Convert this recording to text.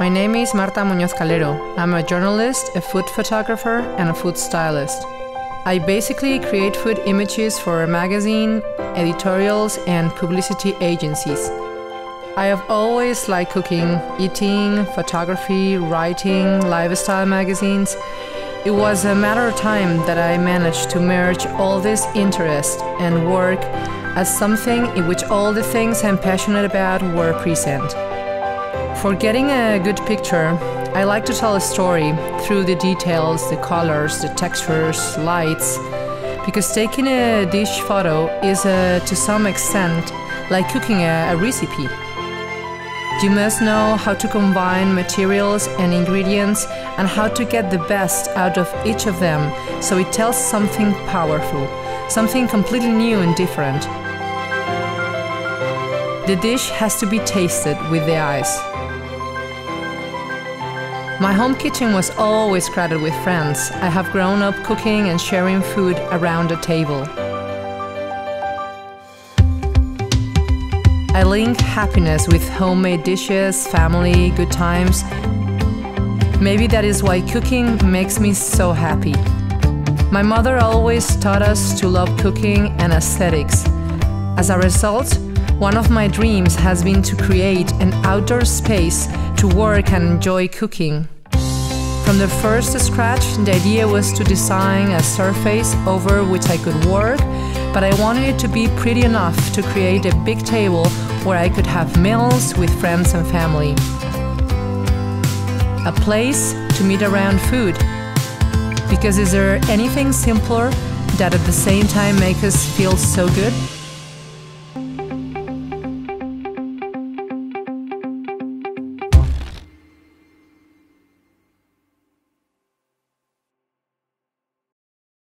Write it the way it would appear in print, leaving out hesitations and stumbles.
My name is Marta Muñoz Calero. I'm a journalist, a food photographer, and a food stylist. I basically create food images for a magazine, editorials, and publicity agencies. I have always liked cooking, eating, photography, writing, lifestyle magazines. It was a matter of time that I managed to merge all this interest and work as something in which all the things I'm passionate about were present. For getting a good picture, I like to tell a story through the details, the colors, the textures, lights, because taking a dish photo is to some extent like cooking a recipe. You must know how to combine materials and ingredients and how to get the best out of each of them, so it tells something powerful, something completely new and different. The dish has to be tasted with the eyes. My home kitchen was always crowded with friends. I have grown up cooking and sharing food around a table. I link happiness with homemade dishes, family, good times. Maybe that is why cooking makes me so happy. My mother always taught us to love cooking and aesthetics. As a result, one of my dreams has been to create an outdoor space to work and enjoy cooking. From the first scratch, the idea was to design a surface over which I could work, but I wanted it to be pretty enough to create a big table where I could have meals with friends and family. A place to meet around food. Because is there anything simpler that at the same time makes us feel so good?